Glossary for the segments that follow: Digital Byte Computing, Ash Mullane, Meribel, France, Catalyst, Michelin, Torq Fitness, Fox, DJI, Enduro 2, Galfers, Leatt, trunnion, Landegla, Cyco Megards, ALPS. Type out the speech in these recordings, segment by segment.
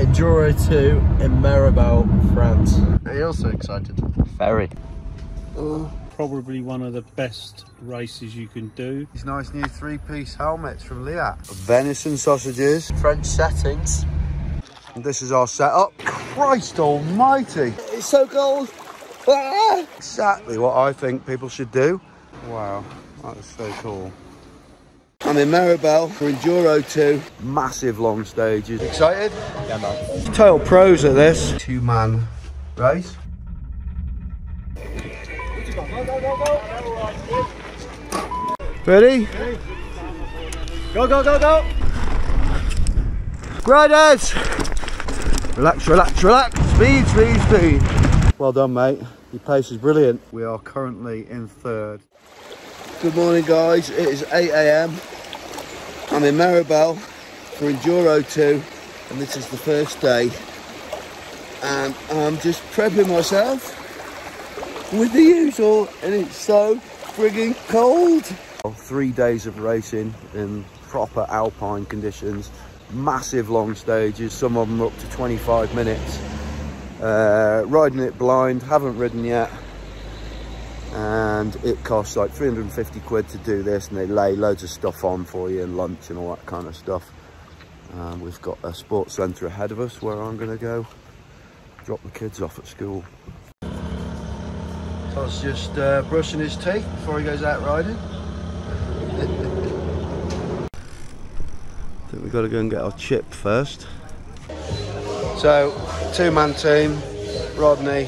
Enduro 2 in Meribel, France. Are you also excited? Very. Probably one of the best races you can do. These nice new three-piece helmets from Leatt. Venison sausages, French settings. And this is our setup. Christ almighty! It's so cold! Ah! Exactly what I think people should do. Wow, that is so cool. I'm in Meribel for Enduro 2. Massive long stages. Excited? Yeah, man. Total pros at this. Two-man race. Ready? Go, go, go, go! Riders! Relax, relax, relax. Speed, speed, speed. Well done, mate. Your pace is brilliant. We are currently in third. Good morning, guys. It is 8 AM. I'm in Meribel for Enduro 2, and this is the first day. And I'm just prepping myself with the usual, and it's so frigging cold. 3 days of racing in proper alpine conditions, massive long stages, some of them up to 25 minutes. Riding it blind, haven't ridden yet, and it costs like 350 quid to do this, and they lay loads of stuff on for you and lunch and all that kind of stuff. We've got a sports centre ahead of us where I'm going to go drop the kids off at school. Todd's just brushing his teeth before he goes out riding. I think we've got to go and get our chip first. So, two-man team, Rodney,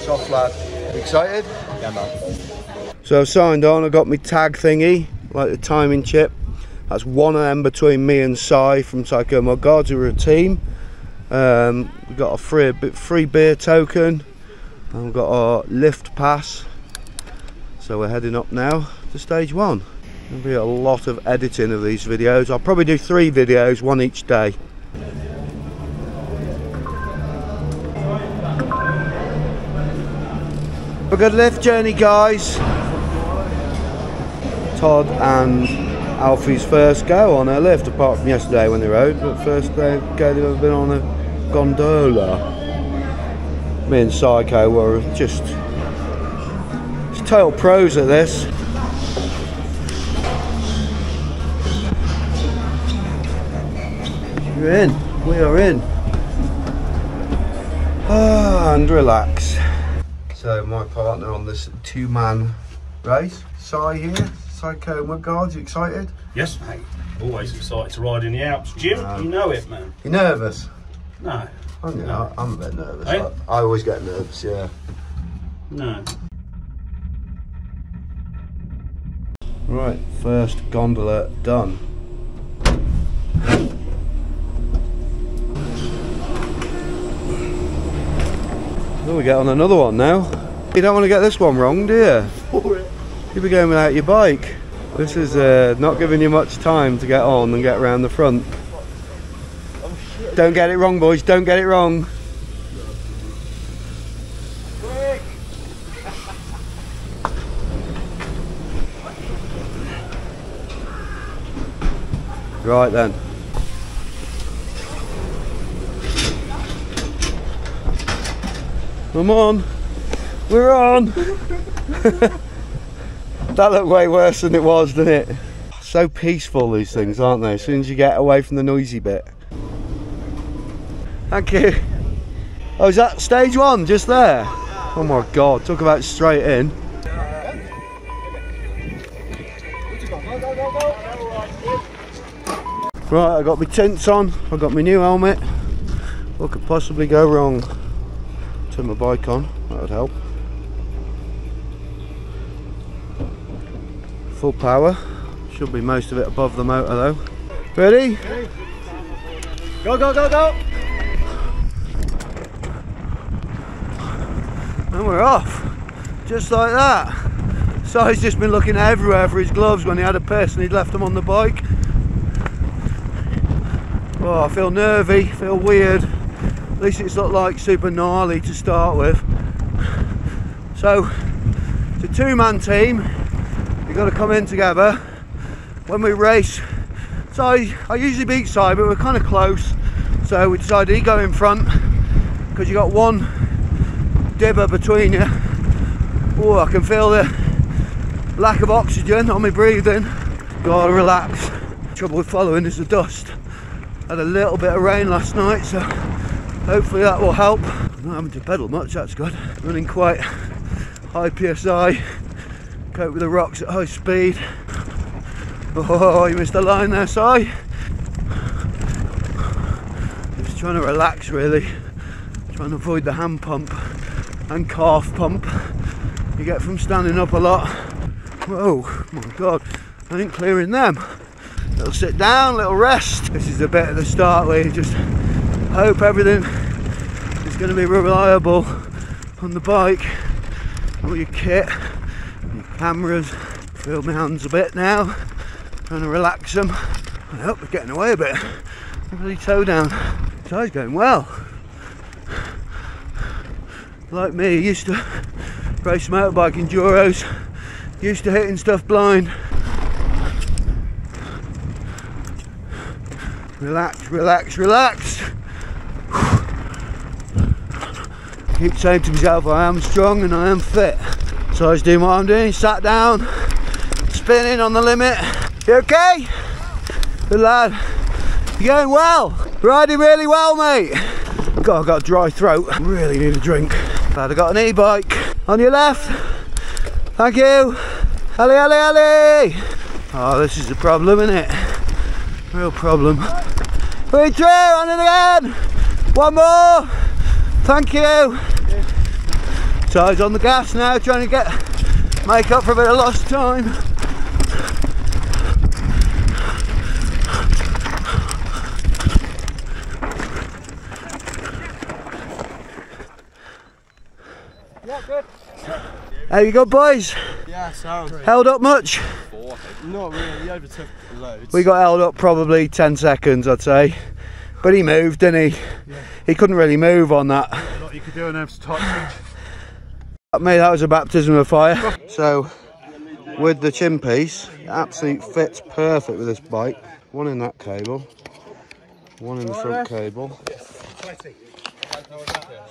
soft lad. Excited? Yeah, man. So I've signed on, I got my tag thingy, like the timing chip. That's 1 AM between me and Si from Cyco Megards, who are a team. We've got a free beer token. And we've got our lift pass, so we're heading up now to stage one. There'll be a lot of editing of these videos. I'll probably do 3 videos, one each day. Have a good lift journey, guys. Todd and Alfie's first go on a lift, apart from yesterday when they rode, but first go they've ever been on a gondola. Me and Cyco were just total pros at this. We're in, we are in. And relax. So my partner on this two-man race, Si here, Cyco Megards, you excited? Yes, mate, always excited to ride in the Alps. Jim, you know it, man. You nervous? No. No. I'm a bit nervous. Hey? I always get nervous, yeah. No. Right, first gondola done. Well, we get on another one now. You don't want to get this one wrong, do you? For it. You'll be going without your bike. This is not giving you much time to get on and get round the front. Don't get it wrong, boys, don't get it wrong. Quick. Right then. Come on, we're on. That looked way worse than it was, didn't it? So peaceful, these things, aren't they? As soon as you get away from the noisy bit. Thank you. Oh, is that stage one just there? Oh my God, talk about straight in. Right, I got my tints on, I got my new helmet. What could possibly go wrong? Turn my bike on, that would help. Full power, should be most of it above the motor though. Ready? Go, go, go, go! And we're off, just like that. So he's just been looking everywhere for his gloves when he had a piss and he'd left them on the bike. Oh, I feel nervy, feel weird. At least it's not like super gnarly to start with. So, it's a two-man team. You've got to come in together. When we race, so I usually beat Si, but we're kind of close. So we decided he'd go in front because you got one dibber between you. Oh, I can feel the lack of oxygen on my breathing. Gotta relax. Trouble with following is the dust. Had a little bit of rain last night, so hopefully that will help. I'm not having to pedal much, that's good. Running quite high PSI. Cope with the rocks at high speed. Oh, you missed a line there, Si. Just trying to relax really. Trying to avoid the hand pump and calf pump you get from standing up a lot. Whoa, my God, I ain't clearing them. Little sit down, little rest. This is the bit at the start where you just hope everything is going to be reliable on the bike. All your kit, your cameras. Feel my hands a bit now, trying to relax them. I hope we're getting away a bit. Really toe down. Si's going well. Like me, used to race motorbike enduros, used to hitting stuff blind. Relax, relax, relax. Keep saying to myself, I am strong and I am fit. So I was doing what I'm doing, sat down, spinning on the limit. You okay? Good lad. You're going well. Riding really well, mate. God, I've got a dry throat. Really need a drink. Glad I got an e-bike. On your left. Thank you. Alley, alley, alley. Oh, this is a problem, isn't it? Real problem. We're through, on it again. One more. Thank you. So he's on the gas now, trying to make up for a bit of lost time. Yeah, good. How you go, boys? Yeah, sounds great. Held up much? Not really, he overtook loads. We got held up probably 10 seconds, I'd say. But he moved, didn't he? Yeah. He couldn't really move on that. A lot you could do in those top things. Mate, that was a baptism of fire. So, with the chin piece, it absolutely fits perfect with this bike. One in that cable, one in the front cable.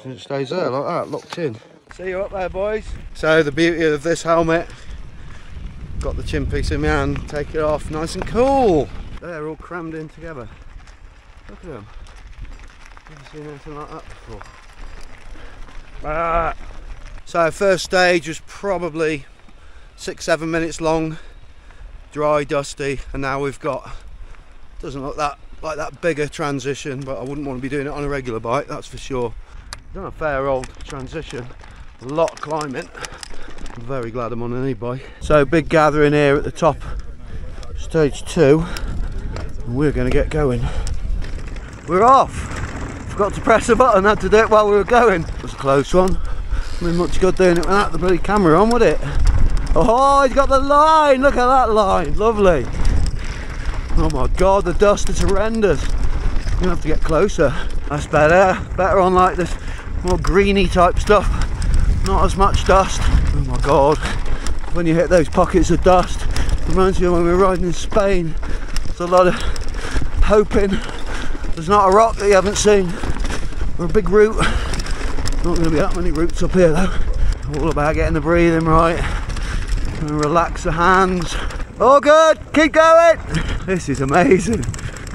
And it stays there like that, locked in. See you up there, boys. So the beauty of this helmet, got the chin piece in my hand, take it off, nice and cool. They're all crammed in together. Look at them. Never seen anything like that before. Ah. So first stage was probably 6-7 minutes long, dry, dusty, and now we've got, doesn't look that like that bigger transition, but I wouldn't want to be doing it on a regular bike, that's for sure. Done a fair old transition. A lot of climbing. I'm very glad I'm on an e-bike. So big gathering here at the top, stage 2, and we're going to get going. We're off. Forgot to press a button. Had to do it while we were going. It was a close one. I mean, much good doing it without the bloody camera on, would it? Oh, he's got the line. Look at that line. Lovely. Oh my God, the dust is horrendous. You're gonna have to get closer. That's better. Better on like this more greeny type stuff. Not as much dust. Oh my God, when you hit those pockets of dust, it reminds me of when we were riding in Spain. There's a lot of hoping there's not a rock that you haven't seen or a big root. Not going to be that many roots up here though. All about getting the breathing right and relax the hands. All good, keep going. This is amazing,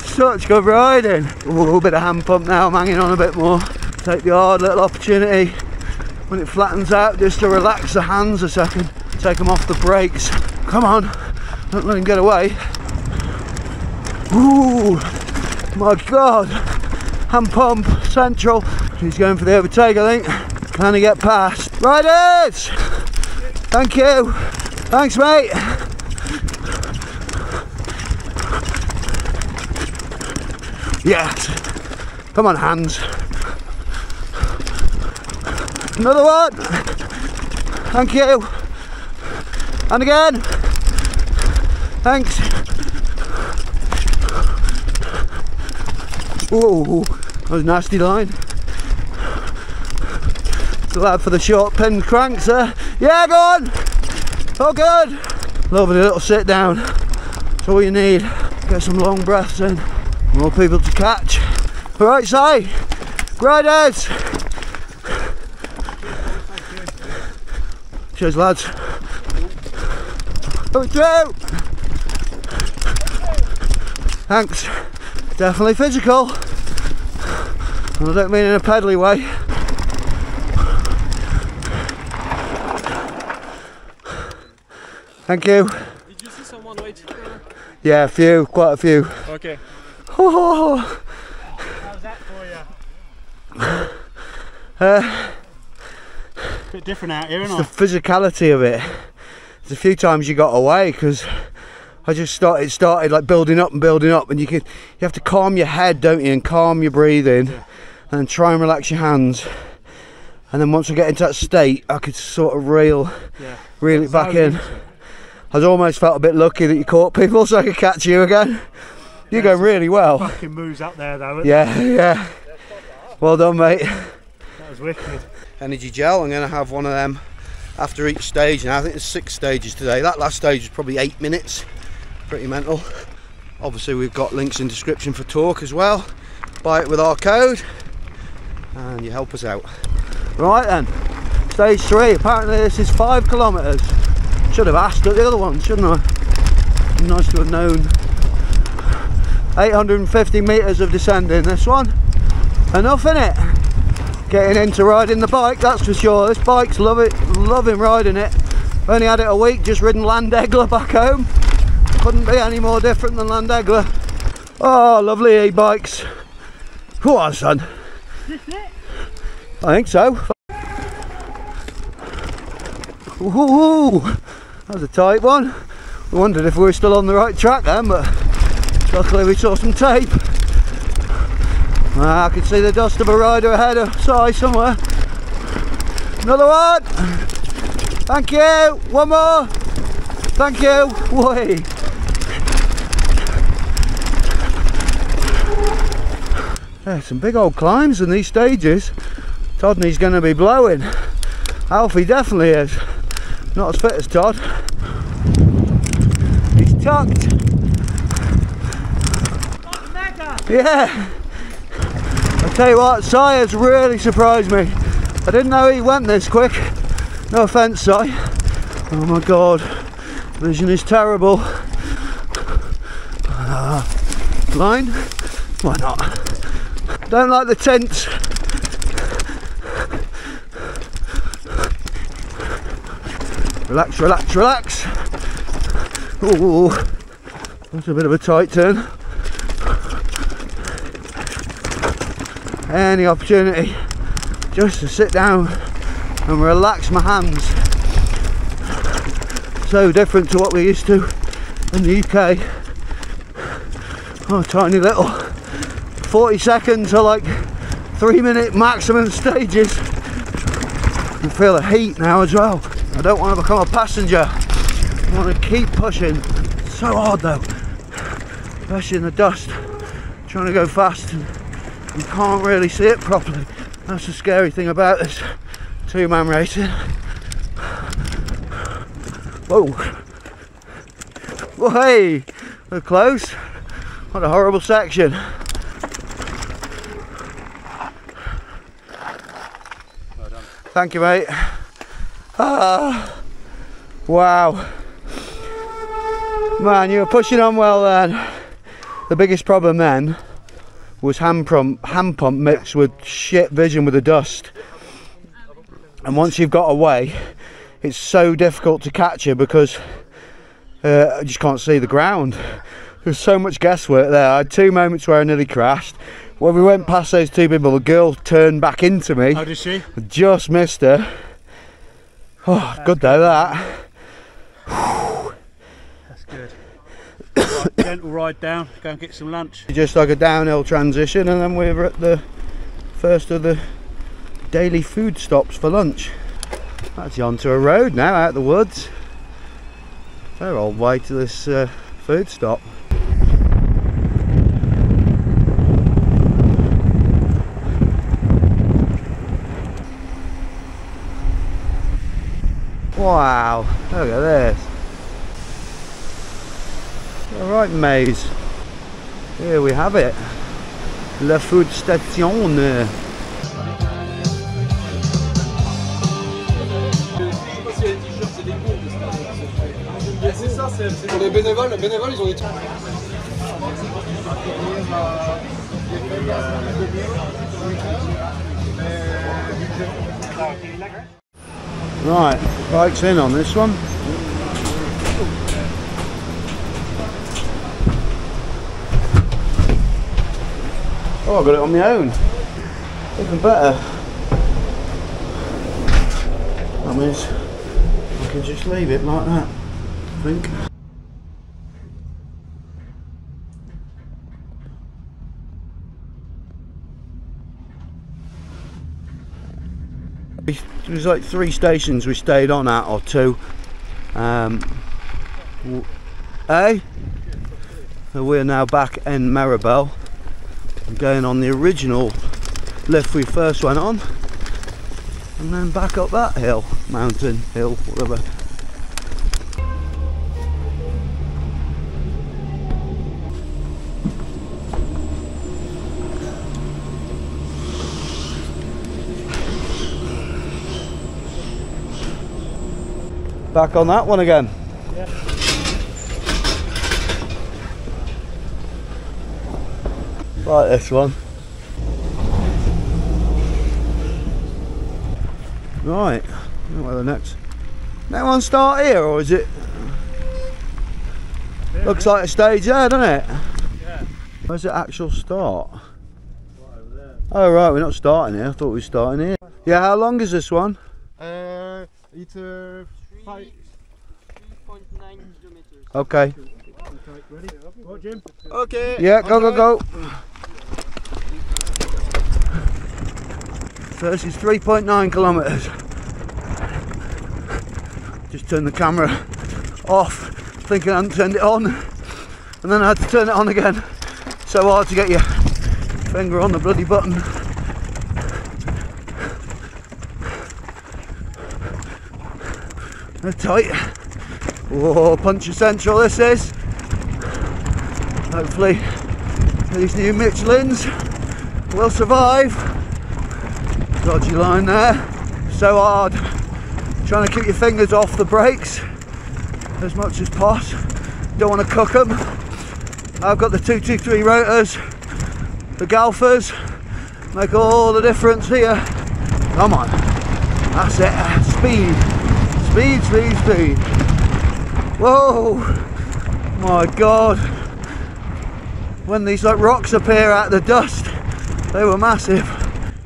such good riding. Ooh, a little bit of hand pump now, I'm hanging on a bit more. Take the hard little opportunity when it flattens out, just to relax the hands a second, take them off the brakes. Come on, don't let him get away. Ooh, my God, hand pump, central. He's going for the overtake, I think. Can he get past? Riders! Thank you. Thanks, mate. Yes. Come on, hands. Another one. Thank you. And again. Thanks. Whoa, that was a nasty line. It's a lad for the short pin cranks there. Yeah, go on. Oh, good. Lovely little sit down. That's all you need. Get some long breaths in. More people to catch. Right side, right heads. Cheers lads. Coming through. Thanks. Definitely physical. And I don't mean in a peddly way. Thank you. Did you see someone waiting for? Yeah, a few, quite a few. Okay. Oh. How's that for you? A bit different out here, isn't it? It's the physicality of it. There's a few times you got away because I just started like building up, and you have to calm your head, don't you, and calm your breathing, yeah. And try and relax your hands. And then once I get into that state, I could sort of reel it back in. I'd almost felt a bit lucky that you caught people, so I could catch you again. You go really well. Fucking moves up there though. Yeah. Well done, mate. That was wicked. Energy gel. I'm going to have one of them after each stage, and I think there's 6 stages today. That last stage was probably 8 minutes. Pretty mental. Obviously, we've got links in description for Torq as well. Buy it with our code, and you help us out. Right then, stage 3. Apparently, this is 5 kilometres. Should have asked at the other one, shouldn't I? Nice to have known. 850 metres of descending this one. Enough in it. Getting into riding the bike, that's for sure. This bike's loving riding it. Only had it a week, just ridden Landegla back home. Couldn't be any more different than Landegla. Oh, lovely e-bikes. Go on, son. I think so. Woohoo! That was a tight one. We wondered if we were still on the right track then, but luckily we saw some tape. I can see the dust of a rider ahead of Si somewhere. Another one! Thank you! One more! Thank you! Whey! There's some big old climbs in these stages. Todney's going to be blowing. Alfie definitely is. Not as fit as Todd. He's tucked. Yeah. I tell you what, Si has really surprised me. I didn't know he went this quick. No offence, Si. Oh my god, vision is terrible. Blind? Why not? Don't like the tents. Relax, relax, relax. Ooh, that's a bit of a tight turn. Any opportunity just to sit down and relax my hands. So different to what we used to in the UK. Oh, tiny little 40 seconds or like 3-minute maximum stages. I feel the heat now as well. I don't want to become a passenger. I want to keep pushing. It's so hard though, especially in the dust. Trying to go fast, and you can't really see it properly. That's the scary thing about this two-man racing. Whoa! Whoa! Hey, we're close. What a horrible section. Well done. Thank you, mate. Ah, wow. Man, you were pushing on well then. The biggest problem then was hand pump mixed with shit vision with the dust. And once you've got away, it's so difficult to catch you because I just can't see the ground. There's so much guesswork there. I had 2 moments where I nearly crashed. When we went past those 2 people, the girl turned back into me. How did she? I just missed her. Oh, good though, that. That's good. Right, gentle ride down, go and get some lunch. Just like a downhill transition, and then we're at the first of the daily food stops for lunch. Actually onto a road now, out of the woods. Fair old way to this food stop. Wow, look at this. Alright, maze. Here we have it. le feu de station. C'est ça, c'est pour les bénévoles. Les bénévoles, ils ont des trucs. Right, bike's in on this one. Oh, I got it on my own. Even better. That means I can just leave it like that, I think. There's like three stations we stayed on at, or two. We're now back in Meribel. I'm going on the original lift we first went on, and then back up that hill, mountain, hill, whatever. Back on that one again. Yeah. Like this one. Right, where the next one start here, or is it? Yeah, looks like a stage there, doesn't it? Yeah. Where's the actual start? Right over there. Oh right, we're not starting here. I thought we were starting here. Yeah, how long is this one? It's 3.9 kilometers. Okay. Ready? Go, Jim. Okay. Yeah, go, go, go. So this is 3.9 kilometers. Just turned the camera off, thinking I hadn't turned it on, and then I had to turn it on again. So hard to get your finger on the bloody button. They're tight. Whoa, punchy central this is. Hopefully these new Michelins will survive. Dodgy line there. So hard. Trying to keep your fingers off the brakes as much as possible. Don't want to cook them. I've got the 223 rotors, the Galfers. Make all the difference here. Come on. That's it. Speed. Speed, speed, speed. Whoa! My God. When these like rocks appear out of the dust, they were massive.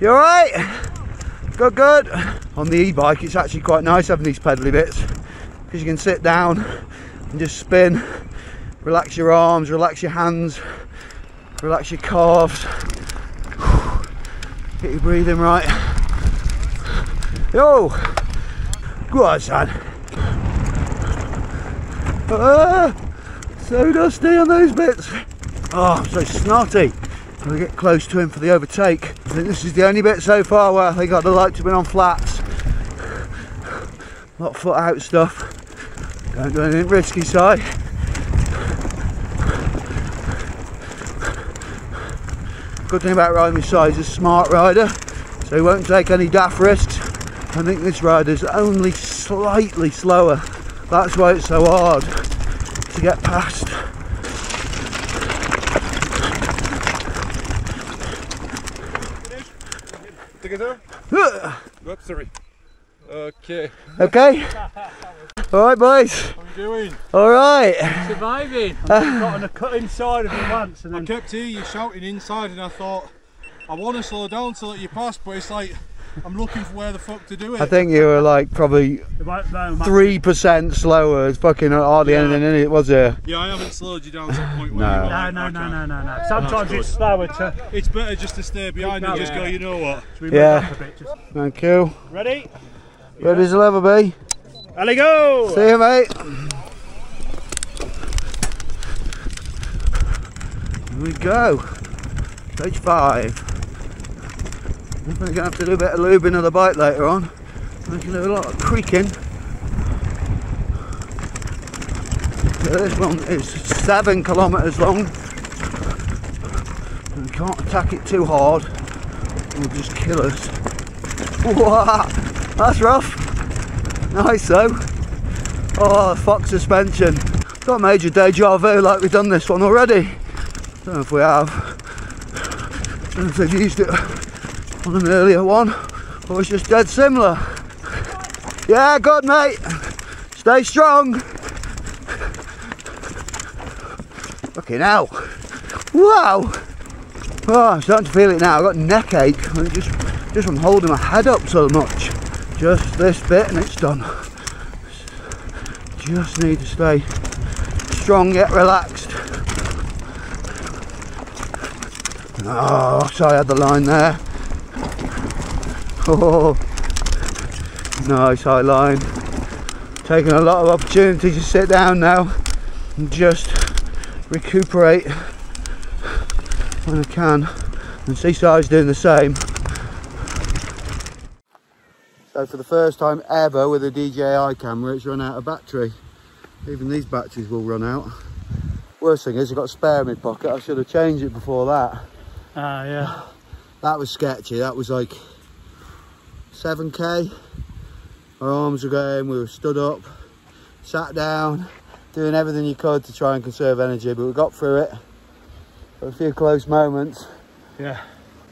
You alright? Good, good. On the e-bike, it's actually quite nice having these pedally bits, because you can sit down and just spin, relax your arms, relax your hands, relax your calves. Get your breathing right. Yo! Go on, son. So dusty on those bits. Oh, I'm so snotty. I'm going to get close to him for the overtake. I think this is the only bit so far where I think I'd like to have been on flats. Not foot out stuff. Don't do anything risky, Si. Good thing about riding with Si, he's a smart rider, so he won't take any daft risks. I think this rider's only slightly slower. That's why it's so hard to get past. Together? Oops, sorry. Okay. Okay. All right, boys. How are you doing? All right. I'm surviving. I got on a cut inside of it once, and then I kept hearing you shouting inside, and I thought I want to slow down so that you pass, but it's like, I'm looking for where the fuck to do it. I think you were like probably 3% slower. It's fucking hardly anything in it, was there? Yeah, I haven't slowed you down to the point where you are. No. Sometimes it's slower to... It's better just to stay behind and just go, you know what? Yeah. Thank you. Ready? Ready as I'll ever be. Allez, go! See you, mate. Here we go. Stage 5. I'm going to have to do a bit of lubing of the bike later on. I can do a lot of creaking. This one is 7 kilometres long. Can't attack it too hard, it'll just kill us. Wow, that's rough. Nice though. Oh, Fox suspension. Got major deja vu, like we've done this one already. Don't know if we have. Don't know if they've used it on an earlier one, or it's just dead similar. Yeah, good mate. Stay strong. Fucking hell. Wow. Oh, I'm starting to feel it now. I've got neck ache. Just from holding my head up so much. Just this bit and it's done. Just need to stay strong yet relaxed. Oh, so I had the line there. Oh, nice high line. Taking a lot of opportunity to sit down now and just recuperate when I can, and Seaside's doing the same. So for the first time ever with a DJI camera, it's run out of battery. Even these batteries will run out. Worst thing is I've got a spare in my pocket. I should have changed it before that. Ah, yeah. That was sketchy. That was like 7k. Our arms were going, we were stood up, sat down, doing everything you could to try and conserve energy, but we got through it. A few close moments. Yeah.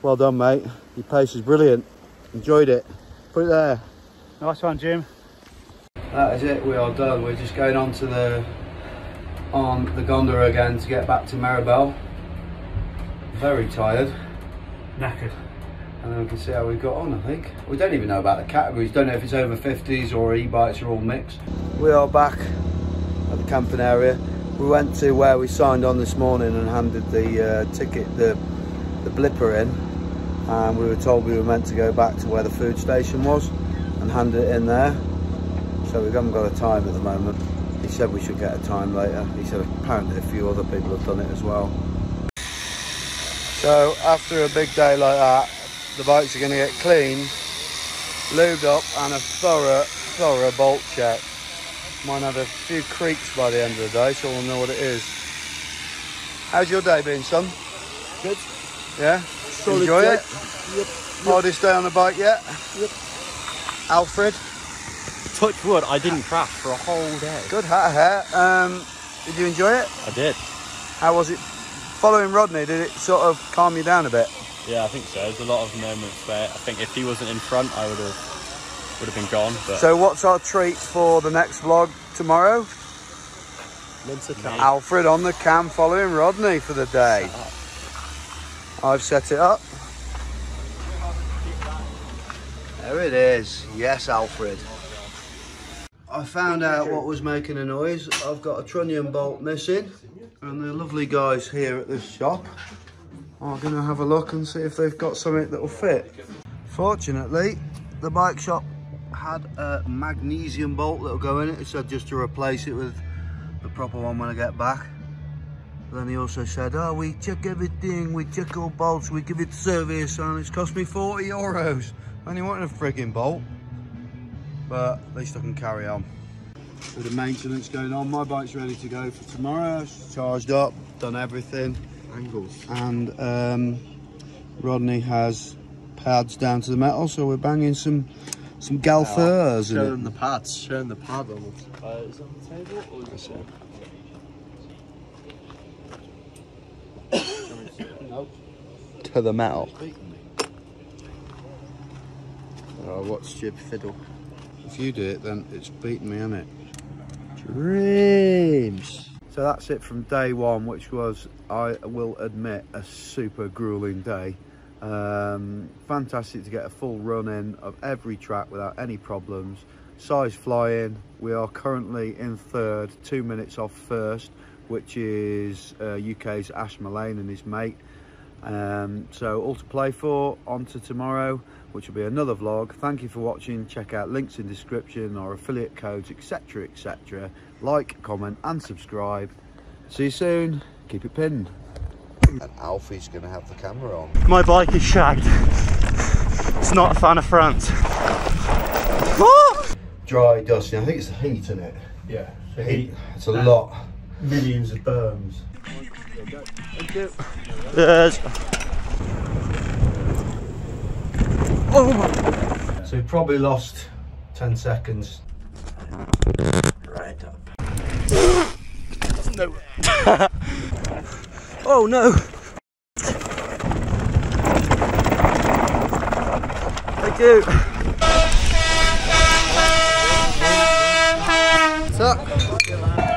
Well done, mate. Your pace is brilliant. Enjoyed it. Put it there. Nice one, Jim. That is it. We are done. We're just going on the gondola again to get back to Meribel. Very tired. Knackered. And then we can see how we got on, I think. We don't even know about the categories. Don't know if it's over 50s or e-bikes are all mixed. We are back at the camping area. We went to where we signed on this morning and handed the ticket, the blipper in, and we were told we were meant to go back to where the food station was and hand it in there. So we haven't got a time at the moment. He said we should get a time later. He said apparently a few other people have done it as well. So after a big day like that, the bikes are going to get cleaned, lubed up and a thorough bolt check. Mine had a few creaks by the end of the day, so we'll know what it is. How's your day been, son? Good. Yeah? Solid. Enjoy it? Yep. Hardest day on the bike yet? Yep. Alfred? Touch wood, I didn't crash for a whole day. Good hat of hair. Did you enjoy it? I did. How was it? Following Rodney, did it sort of calm you down a bit? Yeah, I think so. There's a lot of moments where I think if he wasn't in front, I would have been gone. But. So what's our treat for the next vlog tomorrow? Alfred on the cam following Rodney for the day. I've set it up. There it is. Yes, Alfred. I found out what was making a noise. I've got a trunnion bolt missing, and the lovely guys here at this shop are going to have a look and see if they've got something that will fit. Fortunately, the bike shop had a magnesium bolt that'll go in it. He said just to replace it with the proper one when I get back. But then he also said, oh, we check everything, we check all bolts, we give it service, and it's cost me 40 euros. I only wanted a frigging bolt, but at least I can carry on. Bit of maintenance going on. My bike's ready to go for tomorrow. It's charged up, done everything. Angles. And Rodney has pads down to the metal, so we're banging some Galfers. Show them the pads. Show them the pad on it. Is that on the table or is it? Nope. To the metal. Oh, what stupid fiddle. If you do it, then it's beating me, isn't it? Dreams. So that's it from day one, which was, I will admit, a super grueling day. Fantastic to get a full run in of every track without any problems. Size flying. We are currently in third, 2 minutes off first, which is UK's Ash Mullane and his mate. So all to play for. On to tomorrow, which will be another vlog. Thank you for watching. Check out links in description, our affiliate codes, etc, etc. Like, comment and subscribe. See you soon. Keep it pinned. And Alfie's going to have the camera on. My bike is shagged. It's not a fan of France. Ah! Dry, dusty. I think it's the heat, isn't it? Yeah. The heat. It's a lot. Millions of berms. Thank you. Yes. Oh my. So we probably lost 10 seconds. Right up. No. Oh no. Thank you. What's up?